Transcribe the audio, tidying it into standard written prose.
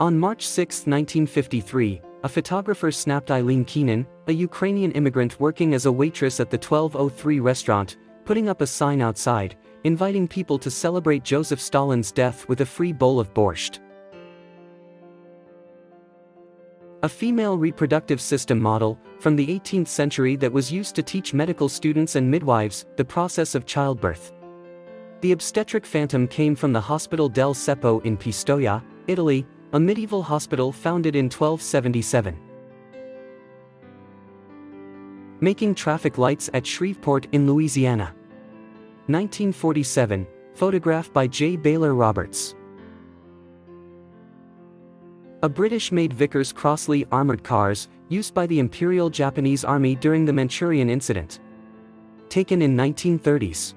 On March 6, 1953, a photographer snapped Eileen Keenan, a Ukrainian immigrant working as a waitress at the 1203 restaurant, putting up a sign outside, inviting people to celebrate Joseph Stalin's death with a free bowl of borscht. A female reproductive system model, from the 18th century that was used to teach medical students and midwives the process of childbirth. The obstetric phantom came from the Hospital del Seppo in Pistoia, Italy, a medieval hospital founded in 1277. Making traffic lights at Shreveport in Louisiana. 1947, photograph by J. Baylor Roberts. A British-made Vickers Crossley armored cars, used by the Imperial Japanese Army during the Manchurian Incident. Taken in 1930s.